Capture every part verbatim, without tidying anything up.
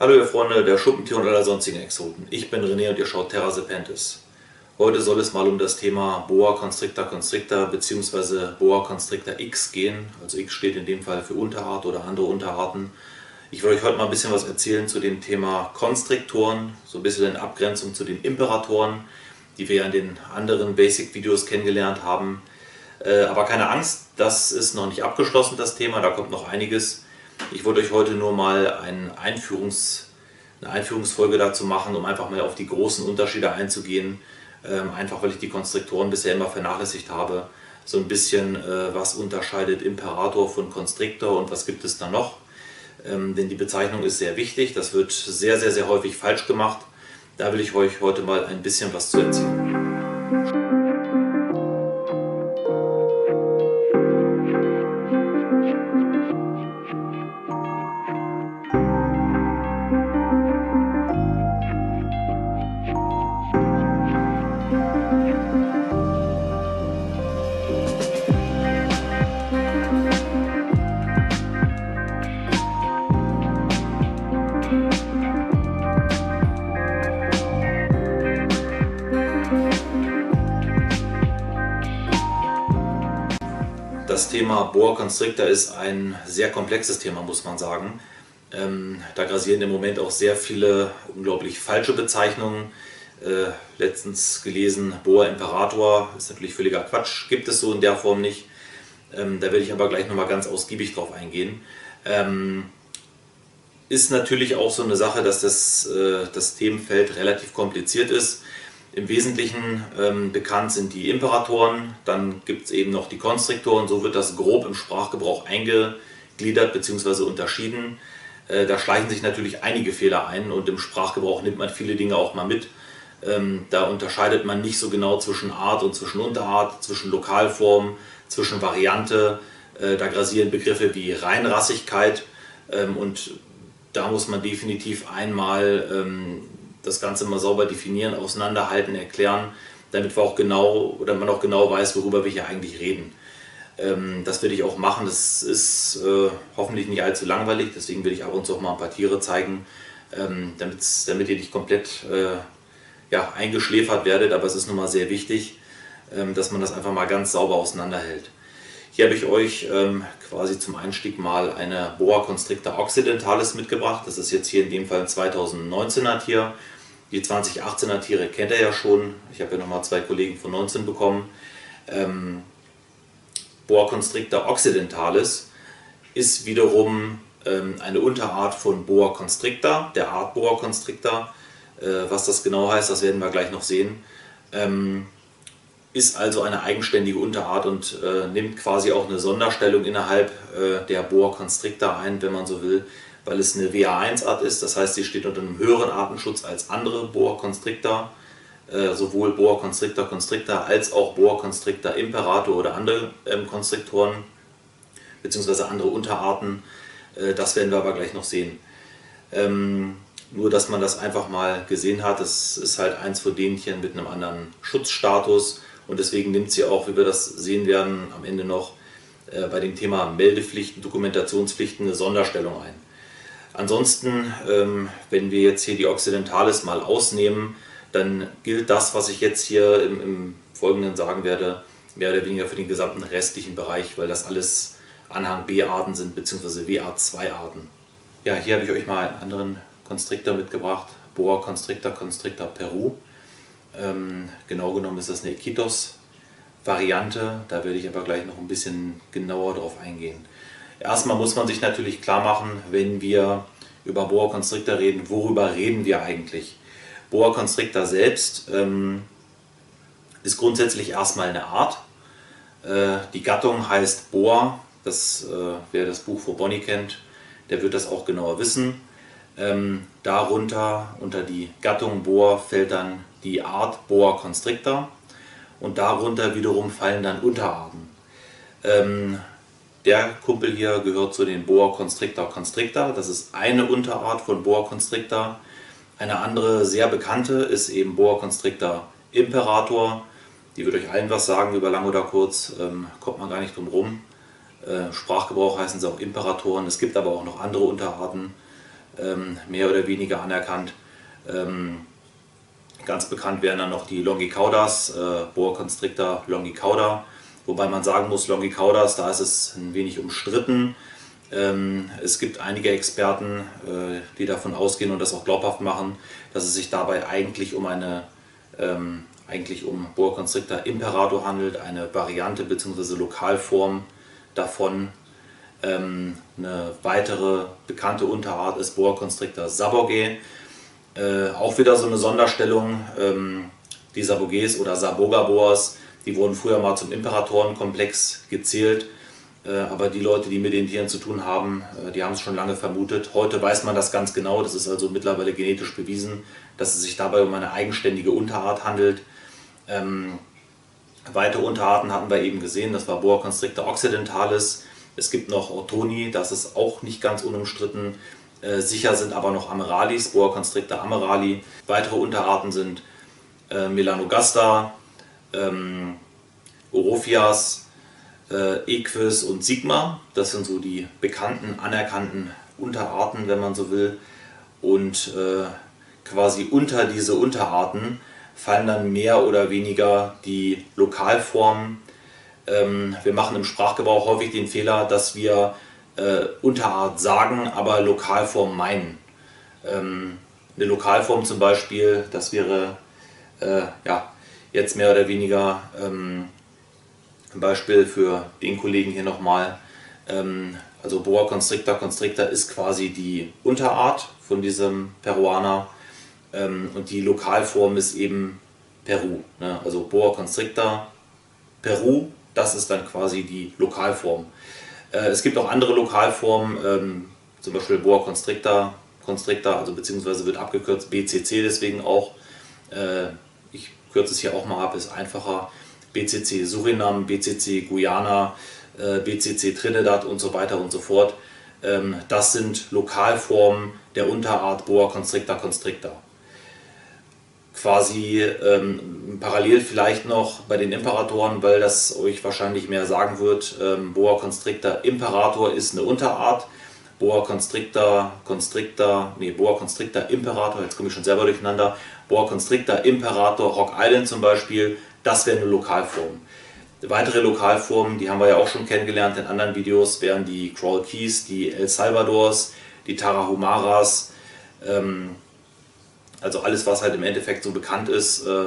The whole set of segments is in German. Hallo ihr Freunde der Schuppentiere und aller sonstigen Exoten. Ich bin René und ihr schaut Terra Serpentes. Heute soll es mal um das Thema Boa Constrictor Constrictor bzw. Boa Constrictor X gehen. Also X steht in dem Fall für Unterart oder andere Unterarten. Ich will euch heute mal ein bisschen was erzählen zu dem Thema Konstriktoren, so ein bisschen in Abgrenzung zu den Imperatoren, die wir ja in den anderen Basic-Videos kennengelernt haben. Aber keine Angst, das ist noch nicht abgeschlossen, das Thema, da kommt noch einiges. Ich wollte euch heute nur mal eine, Einführungs, eine Einführungsfolge dazu machen, um einfach mal auf die großen Unterschiede einzugehen. Ähm, einfach weil ich die Konstriktoren bisher immer vernachlässigt habe. So ein bisschen, äh, was unterscheidet Imperator von Konstriktor und was gibt es da noch. Ähm, denn die Bezeichnung ist sehr wichtig, das wird sehr, sehr, sehr häufig falsch gemacht. Da will ich euch heute mal ein bisschen was zu erzählen. Das Thema Boa Constrictor ist ein sehr komplexes Thema, muss man sagen. Ähm, da grasieren im Moment auch sehr viele unglaublich falsche Bezeichnungen. Äh, letztens gelesen, Boa Imperator ist natürlich völliger Quatsch, gibt es so in der Form nicht. Ähm, da werde ich aber gleich nochmal ganz ausgiebig drauf eingehen. Ähm, ist natürlich auch so eine Sache, dass das, äh, das Themenfeld relativ kompliziert ist. Im Wesentlichen ähm, bekannt sind die Imperatoren, dann gibt es eben noch die Konstriktoren, so wird das grob im Sprachgebrauch eingegliedert bzw. unterschieden. Äh, da schleichen sich natürlich einige Fehler ein und im Sprachgebrauch nimmt man viele Dinge auch mal mit. Ähm, da unterscheidet man nicht so genau zwischen Art und zwischen Unterart, zwischen Lokalform, zwischen Variante. Äh, da grasieren Begriffe wie Reinrassigkeit ähm, und da muss man definitiv einmal ähm, das Ganze mal sauber definieren, auseinanderhalten, erklären, damit wir auch genau, oder man auch genau weiß, worüber wir hier eigentlich reden. Ähm, das werde ich auch machen, das ist äh, hoffentlich nicht allzu langweilig, deswegen will ich ab und zu auch mal ein paar Tiere zeigen, ähm, damit ihr nicht komplett äh, ja, eingeschläfert werdet, aber es ist nun mal sehr wichtig, ähm, dass man das einfach mal ganz sauber auseinanderhält. Hier habe ich euch ähm, quasi zum Einstieg mal eine Boa Constrictor Occidentalis mitgebracht. Das ist jetzt hier in dem Fall ein zweitausendneunzehner Tier. Die zweitausendachtzehner Tiere kennt ihr ja schon. Ich habe ja nochmal zwei Kollegen von neunzehn bekommen. Ähm, Boa Constrictor Occidentalis ist wiederum ähm, eine Unterart von Boa Constrictor, der Art Boa Constrictor. Äh, was das genau heißt, das werden wir gleich noch sehen. Ähm, ist also eine eigenständige Unterart und äh, nimmt quasi auch eine Sonderstellung innerhalb äh, der Boa Constrictor ein, wenn man so will, weil es eine W A eins Art ist, das heißt, sie steht unter einem höheren Artenschutz als andere Boa Constrictor, äh, sowohl Boa Constrictor Constrictor als auch Boa Constrictor Imperator oder andere ähm, Konstriktoren bzw. andere Unterarten, äh, das werden wir aber gleich noch sehen. Ähm, nur, dass man das einfach mal gesehen hat, das ist halt eins von denchen mit einem anderen Schutzstatus. Und deswegen nimmt sie auch, wie wir das sehen werden, am Ende noch äh, bei dem Thema Meldepflichten, Dokumentationspflichten eine Sonderstellung ein. Ansonsten, ähm, wenn wir jetzt hier die Occidentalis mal ausnehmen, dann gilt das, was ich jetzt hier im, im Folgenden sagen werde, mehr oder weniger für den gesamten restlichen Bereich, weil das alles Anhang B-Arten sind, beziehungsweise W A zwei Arten. Ja, hier habe ich euch mal einen anderen Konstriktor mitgebracht, Boa Constrictor Constrictor Peru. Genau genommen ist das eine Iquitos-Variante, da werde ich aber gleich noch ein bisschen genauer drauf eingehen. Erstmal muss man sich natürlich klar machen, wenn wir über Boa Constrictor reden, worüber reden wir eigentlich? Boa Constrictor selbst ähm, ist grundsätzlich erstmal eine Art. Äh, die Gattung heißt Boa, das, äh, wer das Buch von Bonny kennt, der wird das auch genauer wissen. Ähm, darunter, unter die Gattung Boa, fällt dann die Art Boa Constrictor und darunter wiederum fallen dann Unterarten. Ähm, der Kumpel hier gehört zu den Boa Constrictor Constrictor, das ist eine Unterart von Boa Constrictor. Eine andere sehr bekannte ist eben Boa Constrictor Imperator, die wird euch allen was sagen, über lang oder kurz, ähm, kommt man gar nicht drum rum. Äh, Sprachgebrauch heißen sie auch Imperatoren, es gibt aber auch noch andere Unterarten. ähm, mehr oder weniger anerkannt. Ähm, ganz bekannt wären dann noch die Longicaudas, äh, Boa Constrictor Longicauda, wobei man sagen muss, Longicaudas, da ist es ein wenig umstritten. Ähm, es gibt einige Experten, äh, die davon ausgehen und das auch glaubhaft machen, dass es sich dabei eigentlich um eine ähm, eigentlich um Boa Constrictor Imperator handelt, eine Variante bzw. Lokalform davon. Ähm, eine weitere bekannte Unterart ist Boa Constrictor Sabogae. Äh, auch wieder so eine Sonderstellung, ähm, die Sabogaes oder Sabogaboas, die wurden früher mal zum Imperatorenkomplex gezählt, äh, aber die Leute, die mit den Tieren zu tun haben, äh, die haben es schon lange vermutet. Heute weiß man das ganz genau, das ist also mittlerweile genetisch bewiesen, dass es sich dabei um eine eigenständige Unterart handelt. Ähm, weitere Unterarten hatten wir eben gesehen, das war Boa Constrictor Occidentalis. Es gibt noch Orthoni, das ist auch nicht ganz unumstritten. Äh, sicher sind aber noch Amaralis, Boa Constrictor Amarali. Weitere Unterarten sind äh, Melanogasta, ähm, Orophias, äh, Equus und Sigma. Das sind so die bekannten, anerkannten Unterarten, wenn man so will. Und äh, quasi unter diese Unterarten fallen dann mehr oder weniger die Lokalformen. Ähm, wir machen im Sprachgebrauch häufig den Fehler, dass wir äh, Unterart sagen, aber Lokalform meinen. Ähm, eine Lokalform zum Beispiel, das wäre äh, ja, jetzt mehr oder weniger ähm, ein Beispiel für den Kollegen hier nochmal. Ähm, also Boa Constrictor Constrictor ist quasi die Unterart von diesem Peruaner. Ähm, und die Lokalform ist eben Peru, ne? Also Boa Constrictor Peru, das ist dann quasi die Lokalform. Äh, es gibt auch andere Lokalformen, ähm, zum Beispiel Boa Constrictor Constrictor, also beziehungsweise wird abgekürzt B C C, deswegen auch, äh, ich kürze es hier auch mal ab, ist einfacher, B C C Surinam, B C C Guyana, äh, B C C Trinidad und so weiter und so fort. Ähm, das sind Lokalformen der Unterart Boa Constrictor Constrictor. Quasi ähm, parallel vielleicht noch bei den Imperatoren, weil das euch wahrscheinlich mehr sagen wird. Ähm, Boa Constrictor Imperator ist eine Unterart. Boa Constrictor Constrictor, nee, Boa Constrictor Imperator, jetzt komme ich schon selber durcheinander. Boa Constrictor Imperator Rock Island zum Beispiel, das wäre eine Lokalform. Weitere Lokalformen, die haben wir ja auch schon kennengelernt in anderen Videos, wären die Coral Keys, die El Salvadors, die Tarahumaras, ähm, also alles, was halt im Endeffekt so bekannt ist. Äh,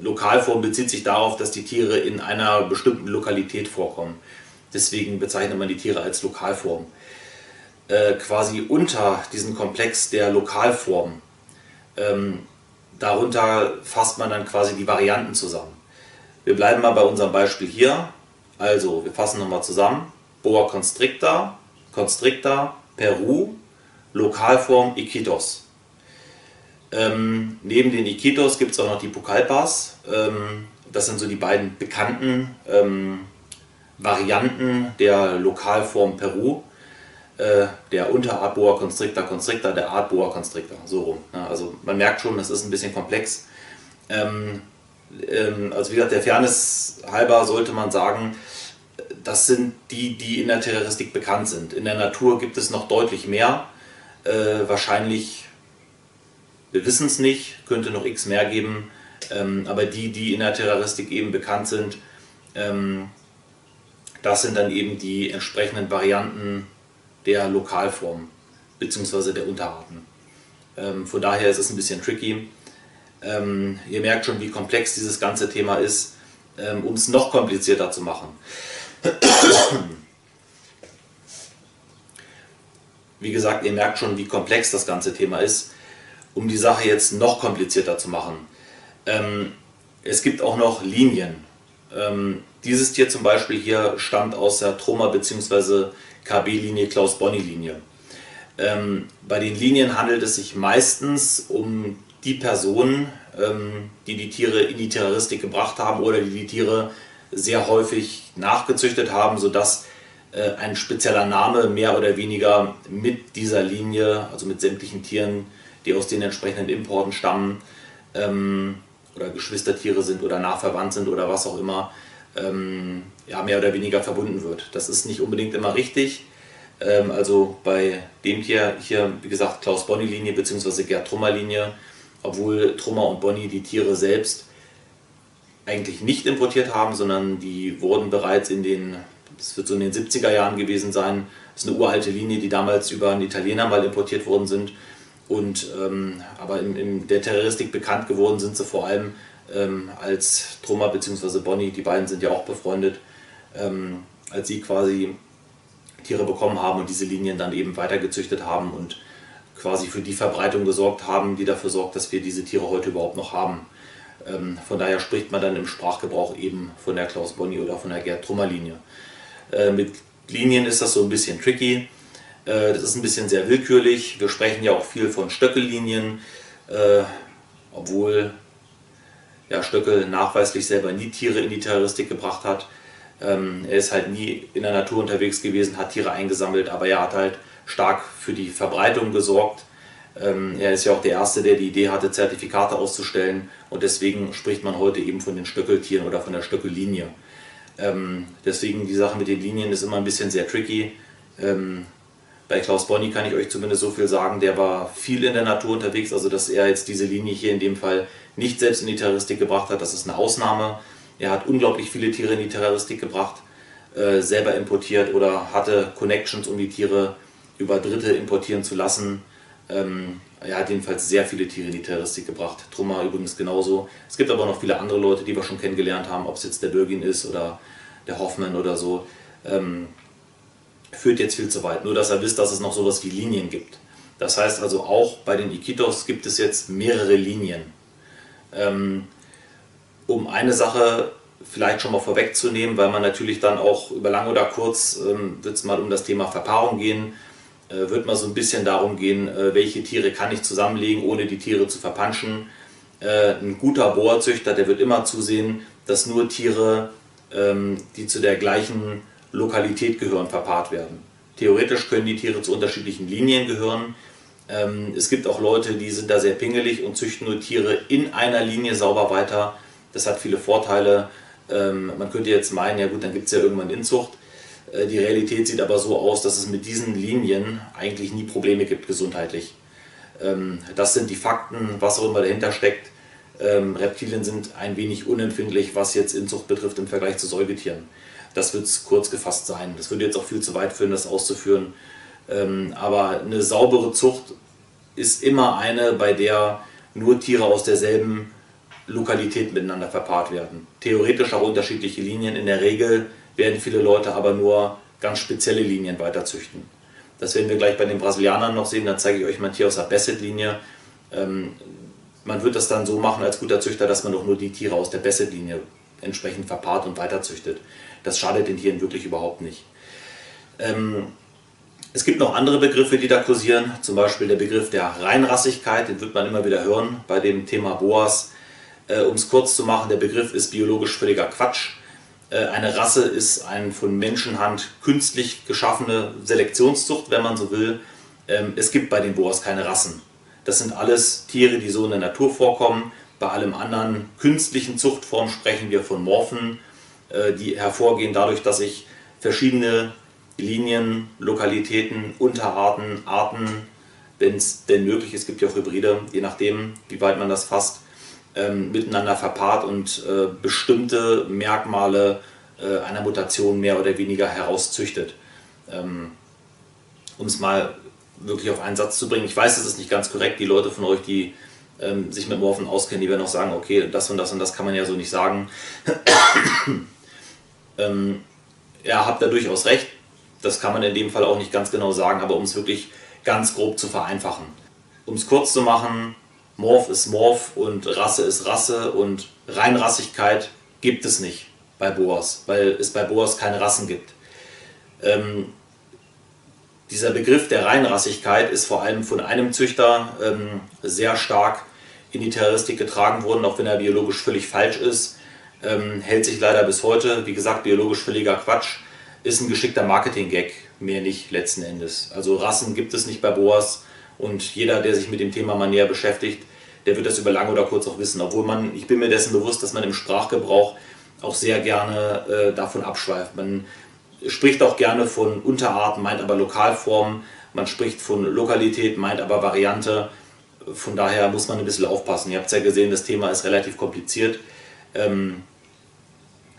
Lokalform bezieht sich darauf, dass die Tiere in einer bestimmten Lokalität vorkommen. Deswegen bezeichnet man die Tiere als Lokalform. Äh, quasi unter diesen Komplex der Lokalformen, ähm, darunter fasst man dann quasi die Varianten zusammen. Wir bleiben mal bei unserem Beispiel hier. Also, wir fassen nochmal zusammen. Boa Constrictor, Constrictor, Peru, Lokalform Iquitos. Ähm, neben den Iquitos gibt es auch noch die Pucallpas. Ähm, das sind so die beiden bekannten ähm, Varianten der Lokalform Peru, äh, der Unterart Boa Constrictor Constrictor, der Art Boa Constrictor, so rum. Ja, also man merkt schon, das ist ein bisschen komplex. Ähm, ähm, also wie gesagt, der Fairness halber sollte man sagen, das sind die, die in der Terroristik bekannt sind. In der Natur gibt es noch deutlich mehr, äh, wahrscheinlich... Wir wissen es nicht, könnte noch x mehr geben, ähm, aber die, die in der Terroristik eben bekannt sind, ähm, das sind dann eben die entsprechenden Varianten der Lokalformen bzw. der Unterarten. Ähm, von daher ist es ein bisschen tricky. Ähm, ihr merkt schon, wie komplex dieses ganze Thema ist, ähm, um es noch komplizierter zu machen. Wie gesagt, ihr merkt schon, wie komplex das ganze Thema ist. Um die Sache jetzt noch komplizierter zu machen. Ähm, es gibt auch noch Linien. Ähm, dieses Tier zum Beispiel hier stammt aus der Trummer bzw. K B-Linie, Klaus Bonny-Linie. Ähm, bei den Linien handelt es sich meistens um die Personen, ähm, die die Tiere in die Terroristik gebracht haben oder die die Tiere sehr häufig nachgezüchtet haben, sodass äh, ein spezieller Name mehr oder weniger mit dieser Linie, also mit sämtlichen Tieren, die aus den entsprechenden Importen stammen ähm, oder Geschwistertiere sind oder nachverwandt sind oder was auch immer, ähm, ja, mehr oder weniger verbunden wird. Das ist nicht unbedingt immer richtig. Ähm, also bei dem Tier hier, wie gesagt, Klaus Bonny Linie bzw. Gerd Trummer Linie, obwohl Trummer und Bonny die Tiere selbst eigentlich nicht importiert haben, sondern die wurden bereits in den, das wird so in den siebziger Jahren gewesen sein, das ist eine uralte Linie, die damals über einen Italiener mal importiert worden sind. Und, ähm, aber in, in der Terroristik bekannt geworden sind sie vor allem ähm, als Trummer bzw. Bonny, die beiden sind ja auch befreundet, ähm, als sie quasi Tiere bekommen haben und diese Linien dann eben weitergezüchtet haben und quasi für die Verbreitung gesorgt haben, die dafür sorgt, dass wir diese Tiere heute überhaupt noch haben. Ähm, von daher spricht man dann im Sprachgebrauch eben von der Klaus Bonny oder von der Gerd Trummer Linie. Äh, mit Linien ist das so ein bisschen tricky. Das ist ein bisschen sehr willkürlich. Wir sprechen ja auch viel von Stöckellinien, äh, obwohl ja, Stöckel nachweislich selber nie Tiere in die Terroristik gebracht hat. Ähm, er ist halt nie in der Natur unterwegs gewesen, hat Tiere eingesammelt, aber er hat halt stark für die Verbreitung gesorgt. Ähm, er ist ja auch der Erste, der die Idee hatte, Zertifikate auszustellen, und deswegen spricht man heute eben von den Stöckeltieren oder von der Stöckellinie. Ähm, deswegen die Sache mit den Linien ist immer ein bisschen sehr tricky. Ähm, Bei Klaus Bonny kann ich euch zumindest so viel sagen, der war viel in der Natur unterwegs, also dass er jetzt diese Linie hier in dem Fall nicht selbst in die Terroristik gebracht hat, das ist eine Ausnahme. Er hat unglaublich viele Tiere in die Terroristik gebracht, äh, selber importiert oder hatte Connections, um die Tiere über Dritte importieren zu lassen. Ähm, er hat jedenfalls sehr viele Tiere in die Terroristik gebracht, Trummer übrigens genauso. Es gibt aber noch viele andere Leute, die wir schon kennengelernt haben, ob es jetzt der Bergin ist oder der Hoffmann oder so. Ähm, Führt jetzt viel zu weit, nur dass er wisst, dass es noch sowas wie Linien gibt. Das heißt also, auch bei den Iquitos gibt es jetzt mehrere Linien. Ähm, um eine Sache vielleicht schon mal vorwegzunehmen, weil man natürlich dann auch über lang oder kurz, ähm, wird es mal um das Thema Verpaarung gehen, äh, wird mal so ein bisschen darum gehen, äh, welche Tiere kann ich zusammenlegen, ohne die Tiere zu verpanschen. Äh, ein guter Boa-Züchter, der wird immer zusehen, dass nur Tiere, ähm, die zu der gleichen Lokalität gehören, verpaart werden. Theoretisch können die Tiere zu unterschiedlichen Linien gehören. Ähm, es gibt auch Leute, die sind da sehr pingelig und züchten nur Tiere in einer Linie sauber weiter. Das hat viele Vorteile. Ähm, man könnte jetzt meinen, ja gut, dann gibt es ja irgendwann Inzucht. Äh, die Realität sieht aber so aus, dass es mit diesen Linien eigentlich nie Probleme gibt gesundheitlich. Ähm, das sind die Fakten, was auch immer dahinter steckt. Ähm, Reptilien sind ein wenig unempfindlich, was jetzt Inzucht betrifft im Vergleich zu Säugetieren. Das wird es kurz gefasst sein. Das würde jetzt auch viel zu weit führen, das auszuführen. Ähm, aber eine saubere Zucht ist immer eine, bei der nur Tiere aus derselben Lokalität miteinander verpaart werden. Theoretisch auch unterschiedliche Linien. In der Regel werden viele Leute aber nur ganz spezielle Linien weiterzüchten. Das werden wir gleich bei den Brasilianern noch sehen. Dann zeige ich euch mal ein Tier aus der Basset-Linie. Ähm, man wird das dann so machen als guter Züchter, dass man doch nur die Tiere aus der Basset-Linie entsprechend verpaart und weiterzüchtet. Das schadet den Tieren wirklich überhaupt nicht. Ähm, es gibt noch andere Begriffe, die da kursieren, zum Beispiel der Begriff der Reinrassigkeit, den wird man immer wieder hören bei dem Thema Boas. Äh, um es kurz zu machen, der Begriff ist biologisch völliger Quatsch. Äh, eine Rasse ist eine von Menschenhand künstlich geschaffene Selektionszucht, wenn man so will. Ähm, es gibt bei den Boas keine Rassen. Das sind alles Tiere, die so in der Natur vorkommen. Bei allem anderen künstlichen Zuchtformen sprechen wir von Morphen, die hervorgehen dadurch, dass ich verschiedene Linien, Lokalitäten, Unterarten, Arten, wenn es denn möglich ist, es gibt ja auch Hybride, je nachdem, wie weit man das fasst, ähm, miteinander verpaart und äh, bestimmte Merkmale äh, einer Mutation mehr oder weniger herauszüchtet. Ähm, um es mal wirklich auf einen Satz zu bringen, ich weiß, das ist nicht ganz korrekt, die Leute von euch, die ähm, sich mit Morphen auskennen, die werden auch sagen, okay, das und das und das kann man ja so nicht sagen. Ähm, ja, habt da durchaus recht, das kann man in dem Fall auch nicht ganz genau sagen, aber um es wirklich ganz grob zu vereinfachen. Um es kurz zu machen, Morph ist Morph und Rasse ist Rasse und Reinrassigkeit gibt es nicht bei Boas, weil es bei Boas keine Rassen gibt. Ähm, dieser Begriff der Reinrassigkeit ist vor allem von einem Züchter ähm, sehr stark in die Terroristik getragen worden, auch wenn er biologisch völlig falsch ist. Ähm, hält sich leider bis heute, wie gesagt, biologisch völliger Quatsch, ist ein geschickter Marketing-Gag, mehr nicht letzten Endes. Also Rassen gibt es nicht bei Boas und jeder, der sich mit dem Thema mal näher beschäftigt, der wird das über lang oder kurz auch wissen, obwohl man, ich bin mir dessen bewusst, dass man im Sprachgebrauch auch sehr gerne äh, davon abschweift. Man spricht auch gerne von Unterarten, meint aber Lokalformen, man spricht von Lokalität, meint aber Variante. Von daher muss man ein bisschen aufpassen. Ihr habt es ja gesehen, das Thema ist relativ kompliziert. Ähm,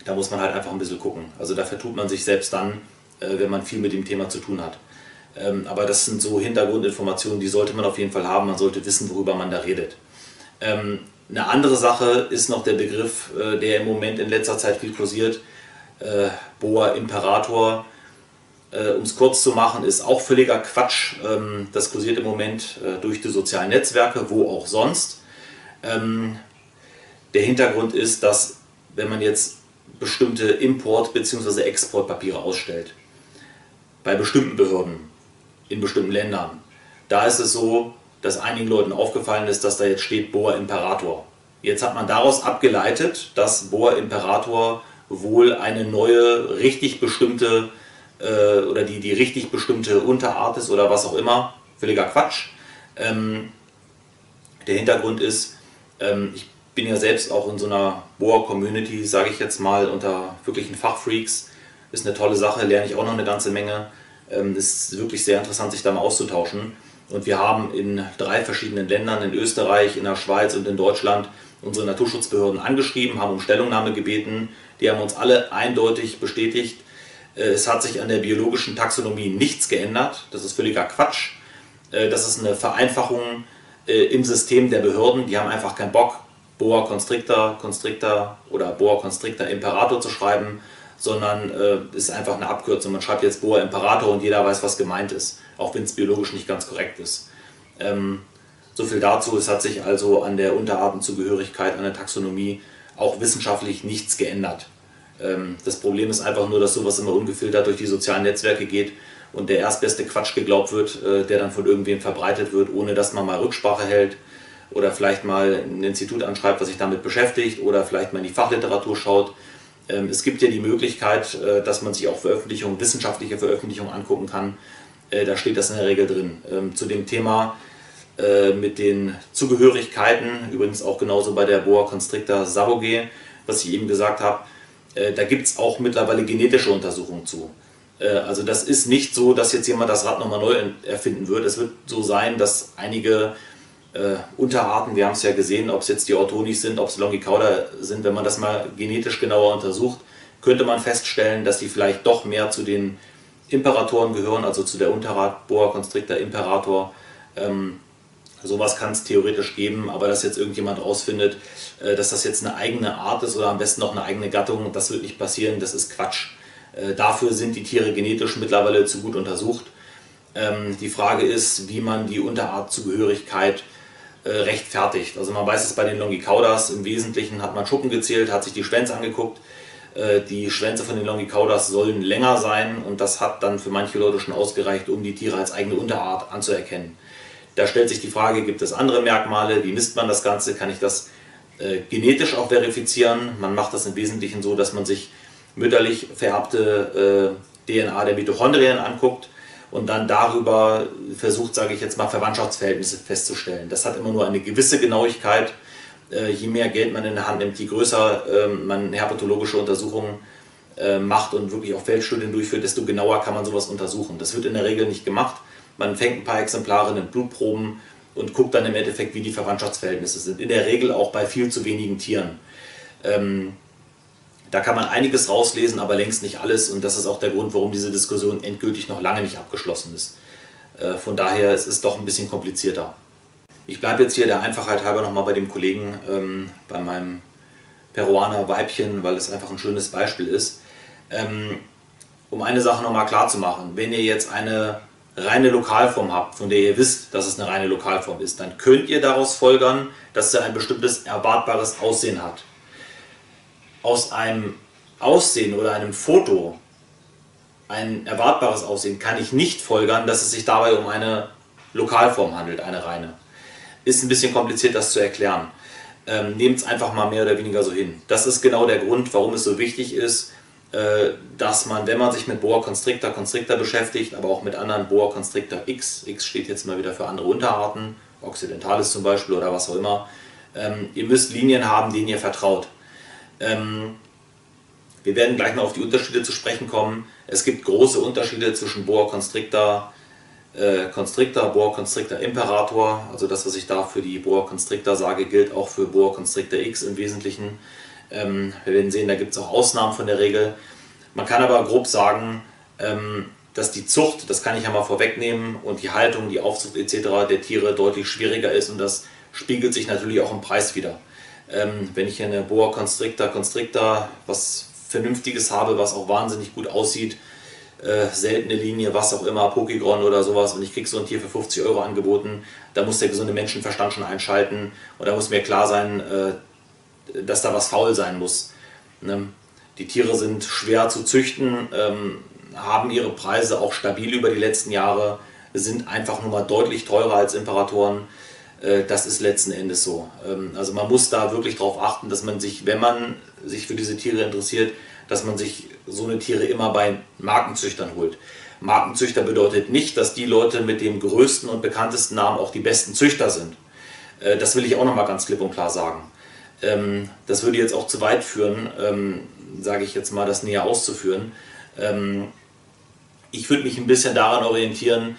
da muss man halt einfach ein bisschen gucken. Also da vertut man sich selbst dann, äh, wenn man viel mit dem Thema zu tun hat. Ähm, aber das sind so Hintergrundinformationen, die sollte man auf jeden Fall haben. Man sollte wissen, worüber man da redet. Ähm, eine andere Sache ist noch der Begriff, äh, der im Moment in letzter Zeit viel kursiert. Äh, Boa Imperator. Um es kurz zu machen, ist auch völliger Quatsch. Das kursiert im Moment durch die sozialen Netzwerke, wo auch sonst. Der Hintergrund ist, dass wenn man jetzt bestimmte Import- bzw. Exportpapiere ausstellt, bei bestimmten Behörden, in bestimmten Ländern, da ist es so, dass einigen Leuten aufgefallen ist, dass da jetzt steht Boa Imperator. Jetzt hat man daraus abgeleitet, dass Boa Imperator wohl eine neue, richtig bestimmte oder die, die richtig bestimmte Unterart ist oder was auch immer, völliger Quatsch. Ähm, der Hintergrund ist, ähm, ich bin ja selbst auch in so einer Boa-Community, sage ich jetzt mal, unter wirklichen Fachfreaks. Ist eine tolle Sache, lerne ich auch noch eine ganze Menge. Ähm, ist wirklich sehr interessant, sich da mal auszutauschen. Und wir haben in drei verschiedenen Ländern, in Österreich, in der Schweiz und in Deutschland, unsere Naturschutzbehörden angeschrieben, haben um Stellungnahme gebeten. Die haben uns alle eindeutig bestätigt, es hat sich an der biologischen Taxonomie nichts geändert. Das ist völliger Quatsch. Das ist eine Vereinfachung im System der Behörden. Die haben einfach keinen Bock, Boa Constrictor, Constrictor oder Boa Constrictor Imperator zu schreiben, sondern ist einfach eine Abkürzung. Man schreibt jetzt Boa Imperator und jeder weiß, was gemeint ist, auch wenn es biologisch nicht ganz korrekt ist. So viel dazu. Es hat sich also an der Unterartenzugehörigkeit, an der Taxonomie auch wissenschaftlich nichts geändert. Das Problem ist einfach nur, dass sowas immer ungefiltert durch die sozialen Netzwerke geht und der erstbeste Quatsch geglaubt wird, der dann von irgendwem verbreitet wird, ohne dass man mal Rücksprache hält oder vielleicht mal ein Institut anschreibt, was sich damit beschäftigt oder vielleicht mal in die Fachliteratur schaut. Es gibt ja die Möglichkeit, dass man sich auch Veröffentlichungen, wissenschaftliche Veröffentlichungen angucken kann. Da steht das in der Regel drin. Zu dem Thema mit den Zugehörigkeiten, übrigens auch genauso bei der Boa Constrictor Sabogae, was ich eben gesagt habe, da gibt es auch mittlerweile genetische Untersuchungen zu. Also das ist nicht so, dass jetzt jemand das Rad nochmal neu erfinden wird. Es wird so sein, dass einige äh, Unterarten, wir haben es ja gesehen, ob es jetzt die Orthonis sind, ob es Longicauda sind, wenn man das mal genetisch genauer untersucht, könnte man feststellen, dass die vielleicht doch mehr zu den Imperatoren gehören, also zu der Unterart Boa Constrictor Imperator. Ähm, Sowas kann es theoretisch geben, aber dass jetzt irgendjemand rausfindet, dass das jetzt eine eigene Art ist oder am besten noch eine eigene Gattung, das wird nicht passieren, das ist Quatsch. Dafür sind die Tiere genetisch mittlerweile zu gut untersucht. Die Frage ist, wie man die Unterartzugehörigkeit rechtfertigt. Also man weiß es bei den Longicaudas, im Wesentlichen hat man Schuppen gezählt, hat sich die Schwänze angeguckt. Die Schwänze von den Longicaudas sollen länger sein und das hat dann für manche Leute schon ausgereicht, um die Tiere als eigene Unterart anzuerkennen. Da stellt sich die Frage, gibt es andere Merkmale, wie misst man das Ganze, kann ich das äh, genetisch auch verifizieren? Man macht das im Wesentlichen so, dass man sich mütterlich vererbte äh, D N A der Mitochondrien anguckt und dann darüber versucht, sage ich jetzt mal, Verwandtschaftsverhältnisse festzustellen. Das hat immer nur eine gewisse Genauigkeit. Äh, je mehr Geld man in der Hand nimmt, je größer äh, man herpetologische Untersuchungen äh, macht und wirklich auch Feldstudien durchführt, desto genauer kann man sowas untersuchen. Das wird in der Regel nicht gemacht. Man fängt ein paar Exemplare, nimmt Blutproben und guckt dann im Endeffekt, wie die Verwandtschaftsverhältnisse sind. In der Regel auch bei viel zu wenigen Tieren. Ähm, da kann man einiges rauslesen, aber längst nicht alles. Und das ist auch der Grund, warum diese Diskussion endgültig noch lange nicht abgeschlossen ist. Äh, von daher es ist es doch ein bisschen komplizierter. Ich bleibe jetzt hier der Einfachheit halber nochmal bei dem Kollegen, ähm, bei meinem Peruaner Weibchen, weil es einfach ein schönes Beispiel ist. Ähm, um eine Sache nochmal klar zu machen, wenn ihr jetzt eine reine Lokalform habt, von der ihr wisst, dass es eine reine Lokalform ist, dann könnt ihr daraus folgern, dass sie ein bestimmtes erwartbares Aussehen hat. Aus einem Aussehen oder einem Foto ein erwartbares Aussehen kann ich nicht folgern, dass es sich dabei um eine Lokalform handelt, eine reine. Ist ein bisschen kompliziert, das zu erklären. Ähm, nehmt es einfach mal mehr oder weniger so hin. Das ist genau der Grund, warum es so wichtig ist, dass man, wenn man sich mit Boa Constrictor Constrictor beschäftigt, aber auch mit anderen Boa Constrictor X, X steht jetzt mal wieder für andere Unterarten, Occidentalis zum Beispiel oder was auch immer, ähm, ihr müsst Linien haben, denen ihr vertraut. Ähm, Wir werden gleich noch auf die Unterschiede zu sprechen kommen. Es gibt große Unterschiede zwischen Boa Constrictor äh, Constrictor, Boa Constrictor Imperator. Also das, was ich da für die Boa Constrictor sage, gilt auch für Boa Constrictor X im Wesentlichen. Ähm, wir werden sehen, da gibt es auch Ausnahmen von der Regel. Man kann aber grob sagen, ähm, dass die Zucht, das kann ich ja mal vorwegnehmen, und die Haltung, die Aufzucht et cetera der Tiere deutlich schwieriger ist, und das spiegelt sich natürlich auch im Preis wieder. Ähm, wenn ich hier eine Boa Constrictor Constrictor, was Vernünftiges habe, was auch wahnsinnig gut aussieht, äh, seltene Linie, was auch immer, Pokégon oder sowas, und ich kriege so ein Tier für fünfzig Euro angeboten, da muss der gesunde Menschenverstand schon einschalten, und da muss mir klar sein, äh, dass da was faul sein muss. Ne? Die Tiere sind schwer zu züchten, ähm, haben ihre Preise auch stabil über die letzten Jahre, sind einfach nur mal deutlich teurer als Imperatoren. Das ist letzten Endes so. Also man muss da wirklich darauf achten, dass man sich, wenn man sich für diese Tiere interessiert, dass man sich so eine Tiere immer bei Markenzüchtern holt. Markenzüchter bedeutet nicht, dass die Leute mit dem größten und bekanntesten Namen auch die besten Züchter sind. Das will ich auch nochmal ganz klipp und klar sagen. Das würde jetzt auch zu weit führen, sage ich jetzt mal, das näher auszuführen. Ich würde mich ein bisschen daran orientieren,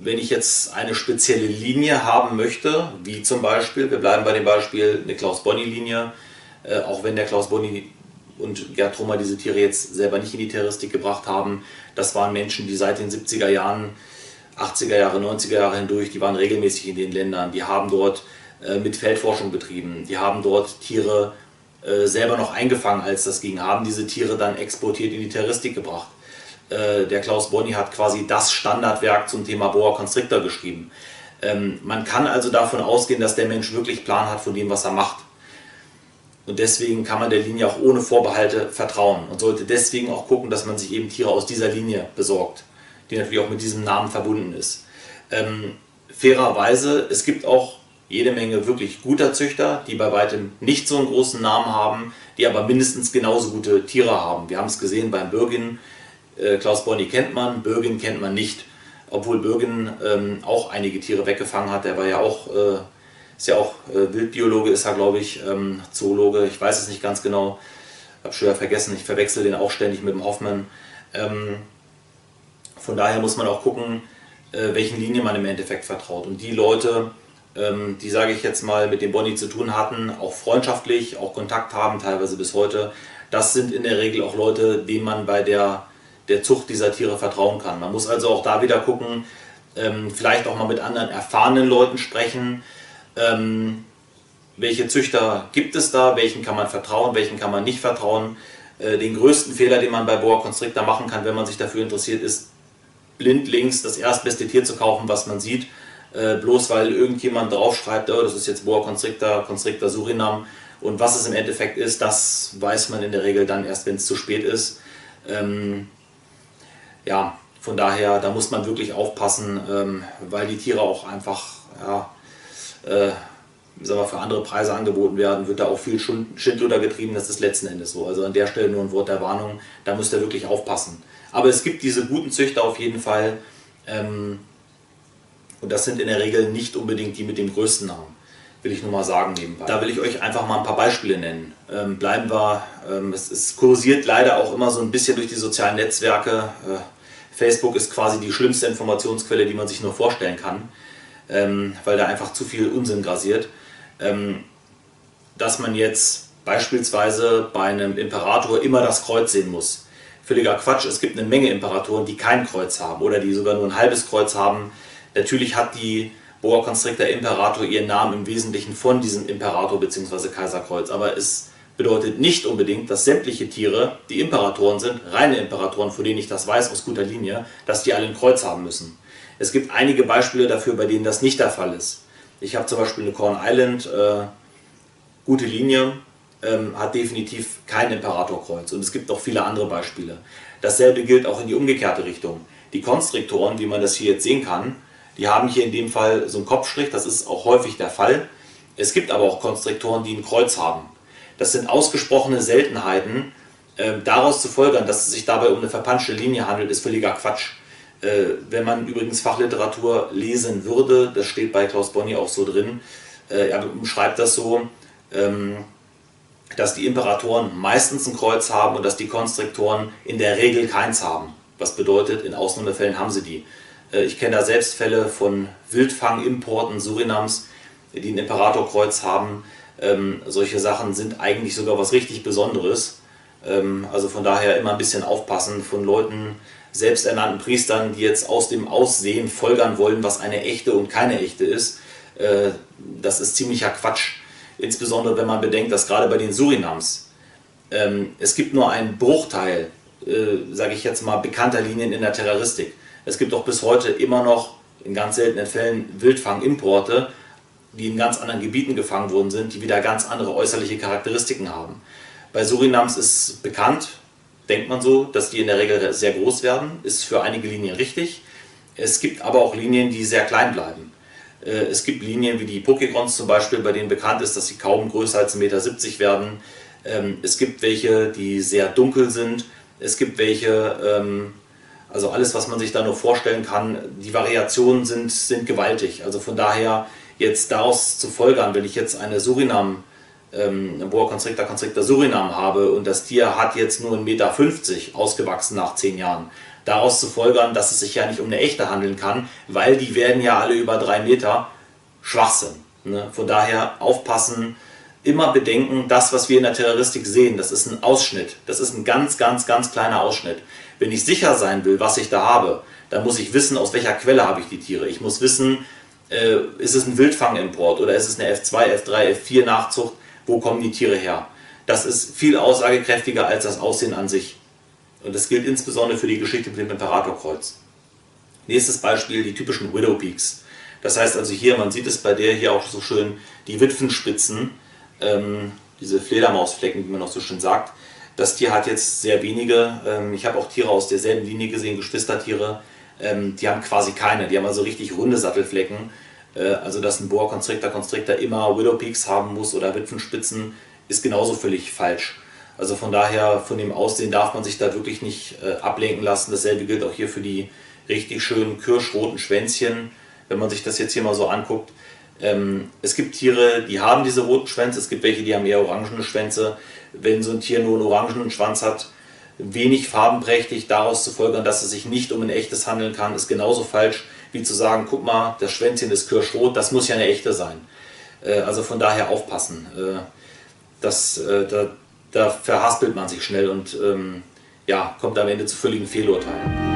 wenn ich jetzt eine spezielle Linie haben möchte, wie zum Beispiel, wir bleiben bei dem Beispiel, eine Klaus Bonny Linie, äh, auch wenn der Klaus Bonny und Gerd Trummer diese Tiere jetzt selber nicht in die Terroristik gebracht haben, das waren Menschen, die seit den siebziger Jahren, achtziger Jahre, neunziger Jahre hindurch, die waren regelmäßig in den Ländern, die haben dort äh, mit Feldforschung betrieben, die haben dort Tiere äh, selber noch eingefangen, als das ging, haben diese Tiere dann exportiert in die Terroristik gebracht. Der Klaus Bonny hat quasi das Standardwerk zum Thema Boa Constrictor geschrieben. Ähm, man kann also davon ausgehen, dass der Mensch wirklich Plan hat von dem, was er macht. Und deswegen kann man der Linie auch ohne Vorbehalte vertrauen und sollte deswegen auch gucken, dass man sich eben Tiere aus dieser Linie besorgt, die natürlich auch mit diesem Namen verbunden ist. Ähm, fairerweise, es gibt auch jede Menge wirklich guter Züchter, die bei weitem nicht so einen großen Namen haben, die aber mindestens genauso gute Tiere haben. Wir haben es gesehen beim Birgin. Klaus Bonny kennt man, Bergin kennt man nicht, obwohl Bergin ähm, auch einige Tiere weggefangen hat. Er war ja auch, äh, ist ja auch äh, Wildbiologe, ist er glaube ich, ähm, Zoologe, ich weiß es nicht ganz genau, habe schon wieder vergessen, ich verwechsel den auch ständig mit dem Hoffmann. Ähm, von daher muss man auch gucken, äh, welchen Linie man im Endeffekt vertraut. Und die Leute, ähm, die sage ich jetzt mal mit dem Bonny zu tun hatten, auch freundschaftlich, auch Kontakt haben, teilweise bis heute, das sind in der Regel auch Leute, denen man bei der der Zucht dieser Tiere vertrauen kann. Man muss also auch da wieder gucken, ähm, vielleicht auch mal mit anderen erfahrenen Leuten sprechen, ähm, welche Züchter gibt es da, welchen kann man vertrauen, welchen kann man nicht vertrauen. Äh, den größten Fehler, den man bei Boa Constrictor machen kann, wenn man sich dafür interessiert, ist blindlings das erstbeste Tier zu kaufen, was man sieht, äh, bloß weil irgendjemand draufschreibt, oh, das ist jetzt Boa Constrictor, Constrictor Surinam, und was es im Endeffekt ist, das weiß man in der Regel dann erst, wenn es zu spät ist. Ähm, Ja, von daher, da muss man wirklich aufpassen, ähm, weil die Tiere auch einfach ja, äh, sagen wir, für andere Preise angeboten werden, wird da auch viel Schindluder getrieben, das ist letzten Endes so. Also an der Stelle nur ein Wort der Warnung, da müsst ihr wirklich aufpassen. Aber es gibt diese guten Züchter auf jeden Fall, ähm, und das sind in der Regel nicht unbedingt die mit dem größten Namen, will ich nur mal sagen nebenbei. Da will ich euch einfach mal ein paar Beispiele nennen. Ähm, bleiben wir, ähm, es, es kursiert leider auch immer so ein bisschen durch die sozialen Netzwerke. Äh, Facebook ist quasi die schlimmste Informationsquelle, die man sich nur vorstellen kann, ähm, weil da einfach zu viel Unsinn grasiert. Ähm, dass man jetzt beispielsweise bei einem Imperator immer das Kreuz sehen muss. Völliger Quatsch, es gibt eine Menge Imperatoren, die kein Kreuz haben oder die sogar nur ein halbes Kreuz haben. Natürlich hat die Boa Constrictor Imperator ihren Namen im Wesentlichen von diesem Imperator bzw. Kaiserkreuz, aber es bedeutet nicht unbedingt, dass sämtliche Tiere, die Imperatoren sind, reine Imperatoren, von denen ich das weiß aus guter Linie, dass die alle ein Kreuz haben müssen. Es gibt einige Beispiele dafür, bei denen das nicht der Fall ist. Ich habe zum Beispiel eine Corn Island, äh, gute Linie, ähm, hat definitiv kein Imperatorkreuz, und es gibt noch viele andere Beispiele. Dasselbe gilt auch in die umgekehrte Richtung. Die Konstriktoren, wie man das hier jetzt sehen kann, die haben hier in dem Fall so einen Kopfstrich, das ist auch häufig der Fall. Es gibt aber auch Konstriktoren, die ein Kreuz haben. Das sind ausgesprochene Seltenheiten. Ähm, daraus zu folgern, dass es sich dabei um eine verpanschte Linie handelt, ist völliger Quatsch. Äh, wenn man übrigens Fachliteratur lesen würde, das steht bei Klaus Bonny auch so drin, äh, er beschreibt das so, ähm, dass die Imperatoren meistens ein Kreuz haben und dass die Konstriktoren in der Regel keins haben. Was bedeutet, in Ausnahmefällen haben sie die. Ich kenne da selbst Fälle von Wildfangimporten Surinams, die ein Imperatorkreuz haben. Ähm, solche Sachen sind eigentlich sogar was richtig Besonderes. Ähm, also von daher immer ein bisschen aufpassen von Leuten, selbsternannten Priestern, die jetzt aus dem Aussehen folgern wollen, was eine echte und keine echte ist. Äh, das ist ziemlicher Quatsch. Insbesondere wenn man bedenkt, dass gerade bei den Surinams ähm, es gibt nur einen Bruchteil, äh, sage ich jetzt mal, bekannter Linien in der Terroristik. Es gibt auch bis heute immer noch in ganz seltenen Fällen Wildfangimporte, die in ganz anderen Gebieten gefangen worden sind, die wieder ganz andere äußerliche Charakteristiken haben. Bei Surinams ist bekannt, denkt man so, dass die in der Regel sehr groß werden, ist für einige Linien richtig. Es gibt aber auch Linien, die sehr klein bleiben. Es gibt Linien wie die Pokegons zum Beispiel, bei denen bekannt ist, dass sie kaum größer als eins Komma siebzig Meter werden. Es gibt welche, die sehr dunkel sind. Es gibt welche... Also alles, was man sich da nur vorstellen kann, die Variationen sind, sind gewaltig. Also von daher jetzt daraus zu folgern, wenn ich jetzt eine Surinam, ähm, eine Boa Constrictor Constrictor Surinam habe und das Tier hat jetzt nur eins Komma fünfzig Meter ausgewachsen nach zehn Jahren, daraus zu folgern, dass es sich ja nicht um eine echte handeln kann, weil die werden ja alle über drei Meter, Schwachsinn. Ne? Von daher aufpassen, immer bedenken, das, was wir in der Terroristik sehen, das ist ein Ausschnitt, das ist ein ganz, ganz, ganz kleiner Ausschnitt. Wenn ich sicher sein will, was ich da habe, dann muss ich wissen, aus welcher Quelle habe ich die Tiere. Ich muss wissen, äh, ist es ein Wildfangimport oder ist es eine F zwei, F drei, F vier Nachzucht, wo kommen die Tiere her? Das ist viel aussagekräftiger als das Aussehen an sich. Und das gilt insbesondere für die Geschichte mit dem Imperatorkreuz. Nächstes Beispiel, die typischen Widow Peaks. Das heißt also hier, man sieht es bei der hier auch so schön, die Witwenspitzen, ähm, diese Fledermausflecken, wie man noch so schön sagt. Das Tier hat jetzt sehr wenige, ich habe auch Tiere aus derselben Linie gesehen, Geschwistertiere, die haben quasi keine, die haben also richtig runde Sattelflecken. Also dass ein Boa Constrictor Constrictor immer Widow Peaks haben muss oder Witwenspitzen, ist genauso völlig falsch. Also von daher, von dem Aussehen darf man sich da wirklich nicht ablenken lassen. Dasselbe gilt auch hier für die richtig schönen kirschroten Schwänzchen, wenn man sich das jetzt hier mal so anguckt. Es gibt Tiere, die haben diese roten Schwänze, es gibt welche, die haben eher orangene Schwänze. Wenn so ein Tier nur einen orangenen Schwanz hat, wenig farbenprächtig, daraus zu folgern, dass es sich nicht um ein echtes handeln kann, ist genauso falsch, wie zu sagen, guck mal, das Schwänzchen ist kirschrot, das muss ja eine echte sein. Also von daher aufpassen. Das, da, da verhaspelt man sich schnell und ja, kommt am Ende zu völligen Fehlurteilen.